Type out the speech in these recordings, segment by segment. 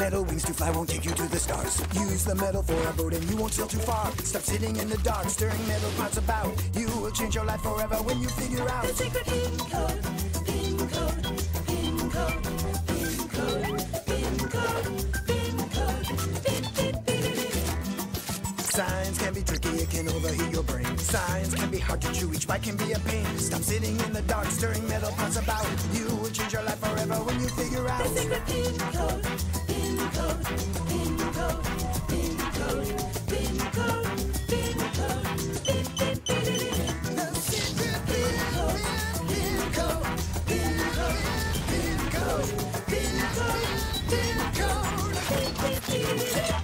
metal wings to fly won't take you to the stars. Use the metal for a boat and you won't sail too far. Stop sitting in the dark, stirring metal pots about. You will change your life forever when you figure out the secret pin code. Pin code, pin code, pin code, pin code, pin code, pin, pin, pin. Science can be tricky, it can overheat your brain. Science can be hard to chew, each bite can be a pain. Stop sitting in the dark, stirring metal pots about. You will change your life forever when you figure out the secret pin code. Pin code, pin code, pin code, pin code, pin code, pin, pin, pin, pin. The secret pin code, pin code, pin code, pin code, pin code, pin code, pin, pin, pin, pin.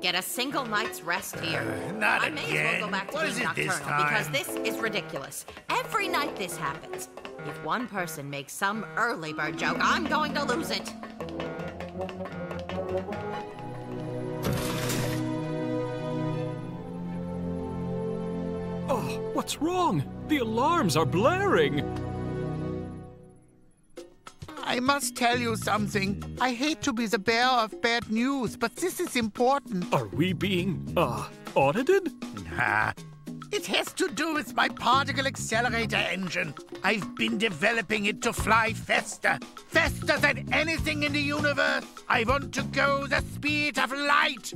Get a single night's rest here. Not again. I may as well go back to being nocturnal because this is ridiculous. Every night this happens. If one person makes some early bird joke, I'm going to lose it. Oh, what's wrong? The alarms are blaring. I must tell you something. I hate to be the bearer of bad news, but this is important. Are we being, audited? Nah. It has to do with my particle accelerator engine. I've been developing it to fly faster. Faster than anything in the universe. I want to go the speed of light.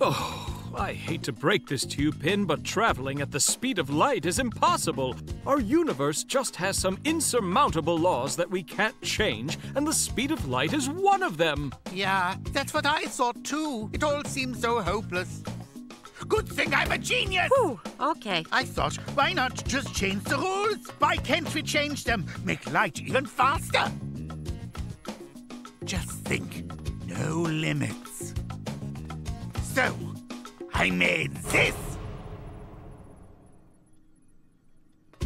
Oh, I hate to break this to you, Pin, but traveling at the speed of light is impossible. Our universe just has some insurmountable laws that we can't change, and the speed of light is one of them. Yeah, that's what I thought too. It all seems so hopeless. Good thing I'm a genius! Whew, okay. I thought, why not just change the rules? Why can't we change them? Make light even faster. Just think, no limits. So, I made this!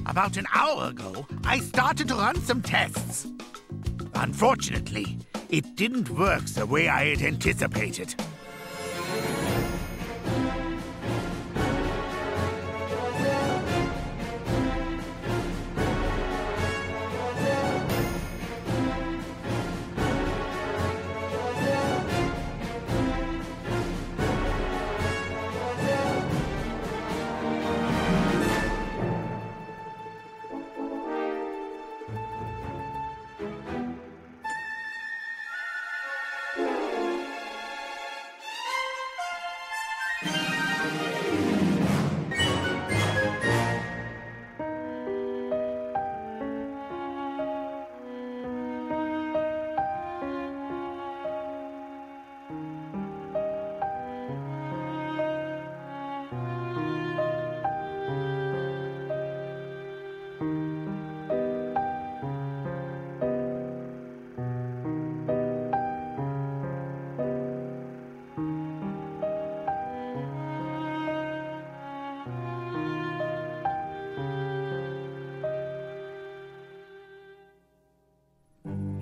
About an hour ago, I started to run some tests. Unfortunately, it didn't work the way I had anticipated.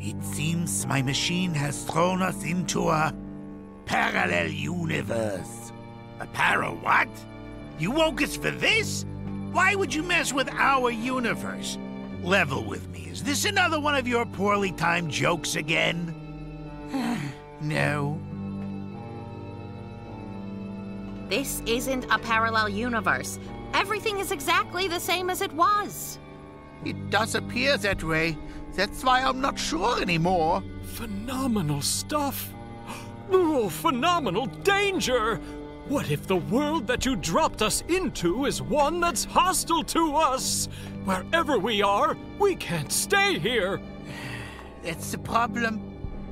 It seems my machine has thrown us into a parallel universe. A para-what? You woke us for this? Why would you mess with our universe? Level with me. Is this another one of your poorly timed jokes again? No. This isn't a parallel universe. Everything is exactly the same as it was. It does appear that way. That's why I'm not sure anymore. Phenomenal stuff. Oh, phenomenal danger. What if the world that you dropped us into is one that's hostile to us? Wherever we are, we can't stay here. That's the problem.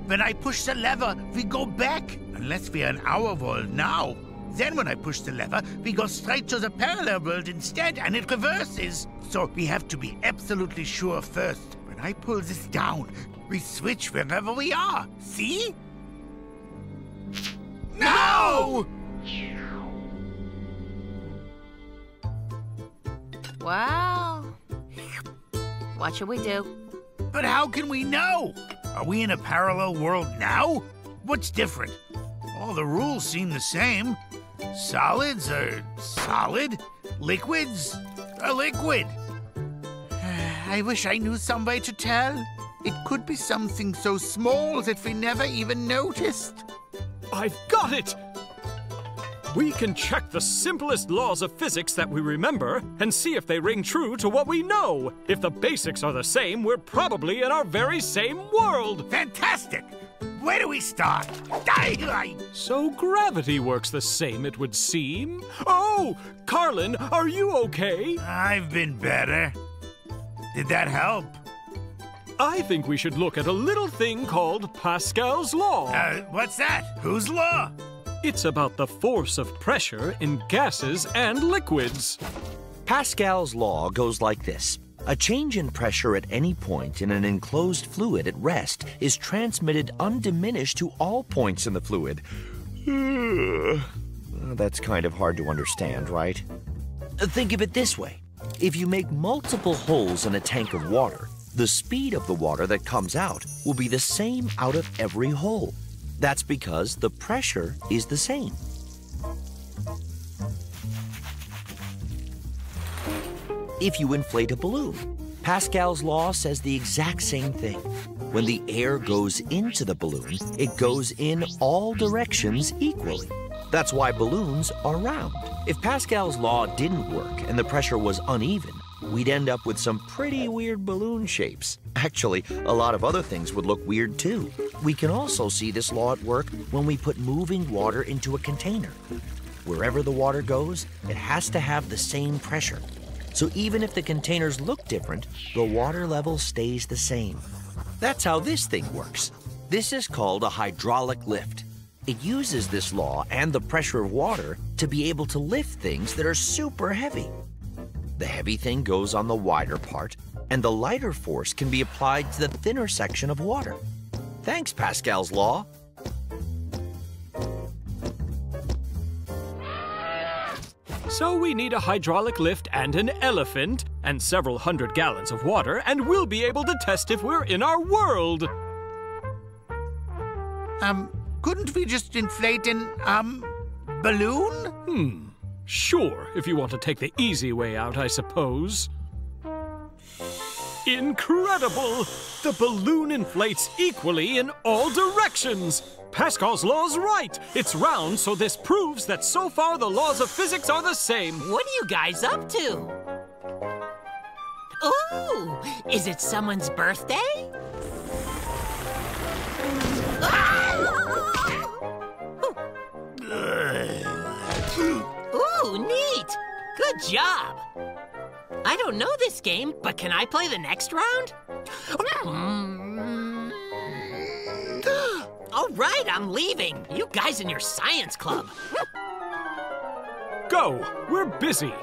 When I push the lever, we go back. Unless we are in our world now. Then when I push the lever, we go straight to the parallel world instead, and it reverses. So we have to be absolutely sure first. When I pull this down, we switch wherever we are. See? No! No! Well, what should we do? But how can we know? Are we in a parallel world now? What's different? All the rules seem the same. Solids are solid. Liquids are liquid. I wish I knew some way to tell. It could be something so small that we never even noticed. I've got it! We can check the simplest laws of physics that we remember and see if they ring true to what we know. If the basics are the same, we're probably in our very same world. Fantastic! Where do we start? So gravity works the same, it would seem. Oh, Carlin, are you okay? I've been better. Did that help? I think we should look at a little thing called Pascal's law. What's that? Whose law? It's about the force of pressure in gases and liquids. Pascal's law goes like this. A change in pressure at any point in an enclosed fluid at rest is transmitted undiminished to all points in the fluid. That's kind of hard to understand, right? Think of it this way. If you make multiple holes in a tank of water, the speed of the water that comes out will be the same out of every hole. That's because the pressure is the same. If you inflate a balloon, Pascal's law says the exact same thing. When the air goes into the balloon, it goes in all directions equally. That's why balloons are round. If Pascal's law didn't work and the pressure was uneven, we'd end up with some pretty weird balloon shapes. Actually, a lot of other things would look weird too. We can also see this law at work when we put moving water into a container. Wherever the water goes, it has to have the same pressure. So even if the containers look different, the water level stays the same. That's how this thing works. This is called a hydraulic lift. It uses this law and the pressure of water to be able to lift things that are super heavy. The heavy thing goes on the wider part, and the lighter force can be applied to the thinner section of water. Thanks, Pascal's law. So we need a hydraulic lift and an elephant and several hundred gallons of water, and we'll be able to test if we're in our world. Couldn't we just inflate an, balloon? Sure, if you want to take the easy way out, I suppose. Incredible! The balloon inflates equally in all directions. Pascal's law's right. It's round, so this proves that so far the laws of physics are the same. What are you guys up to? Ooh, is it someone's birthday? Ah! Ooh, neat! Good job! I don't know this game, but can I play the next round? All right, I'm leaving. You guys in your science club. Go, we're busy.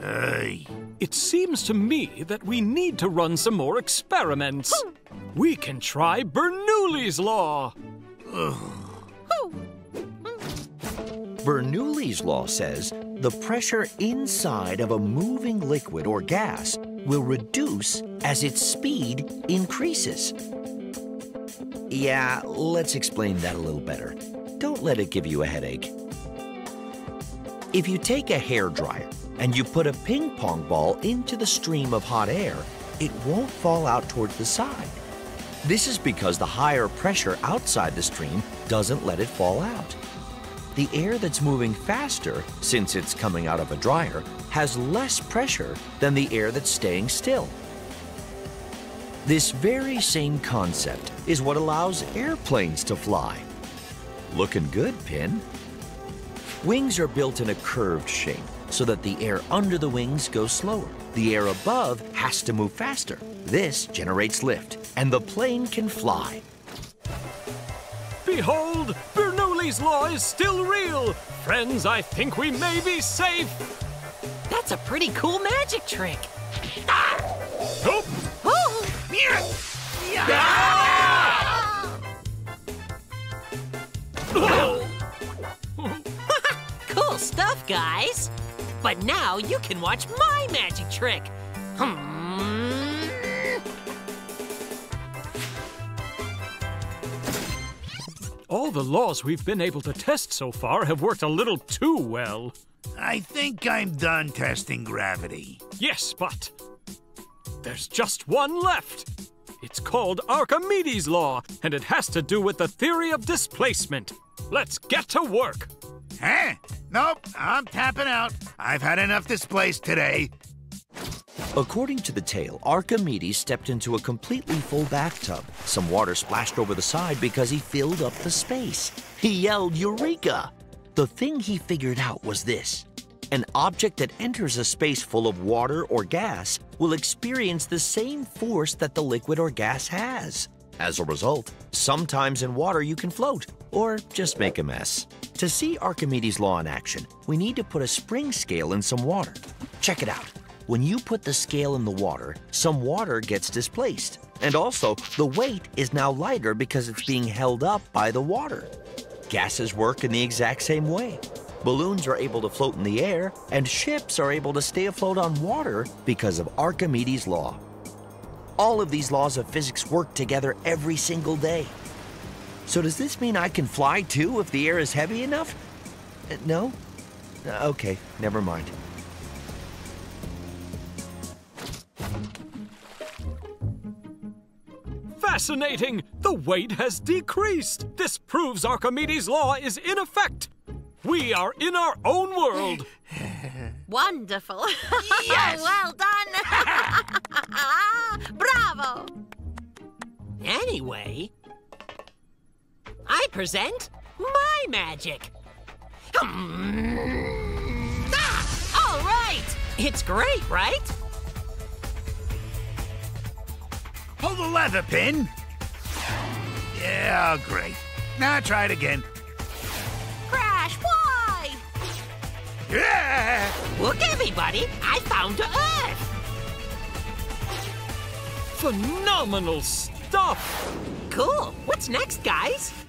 Hey. It seems to me that we need to run some more experiments. We can try Bernoulli's law. Bernoulli's law says the pressure inside of a moving liquid or gas will reduce as its speed increases. Yeah, let's explain that a little better. Don't let it give you a headache. If you take a hairdryer and you put a ping pong ball into the stream of hot air, it won't fall out towards the side. This is because the higher pressure outside the stream doesn't let it fall out. The air that's moving faster, since it's coming out of a dryer, has less pressure than the air that's staying still. This very same concept is what allows airplanes to fly. Looking good, Pin. Wings are built in a curved shape so that the air under the wings goes slower. The air above has to move faster. This generates lift, and the plane can fly. Behold, Bernoulli's law is still real. Friends, I think we may be safe. That's a pretty cool magic trick. Ah! Oh! Oh! Yeah! Ah! Ah! Oh! enough, guys. But now you can watch my magic trick. All the laws we've been able to test so far have worked a little too well. I think I'm done testing gravity. Yes, but there's just one left. It's called Archimedes' law, and it has to do with the theory of displacement. Let's get to work. Huh? Nope, I'm tapping out. I've had enough displaced today. According to the tale, Archimedes stepped into a completely full bathtub. Some water splashed over the side because he filled up the space. He yelled, "Eureka!" The thing he figured out was this. An object that enters a space full of water or gas will experience the same force that the liquid or gas has. As a result, sometimes in water you can float or just make a mess. To see Archimedes' law in action, we need to put a spring scale in some water. Check it out. When you put the scale in the water, some water gets displaced. And also, the weight is now lighter because it's being held up by the water. Gases work in the exact same way. Balloons are able to float in the air, and ships are able to stay afloat on water because of Archimedes' law. All of these laws of physics work together every single day. So does this mean I can fly too if the air is heavy enough? No? Okay, never mind. Fascinating! The weight has decreased. This proves Archimedes' law is in effect. We are in our own world. Wonderful. Yes! Well done. Bravo. Anyway, I present my magic. All right. It's great, right? Pull the lever, Pin. Yeah, great. Now try it again. Crash, why? Yeah. Look, everybody, I found Earth. Phenomenal stuff. Cool. What's next, guys?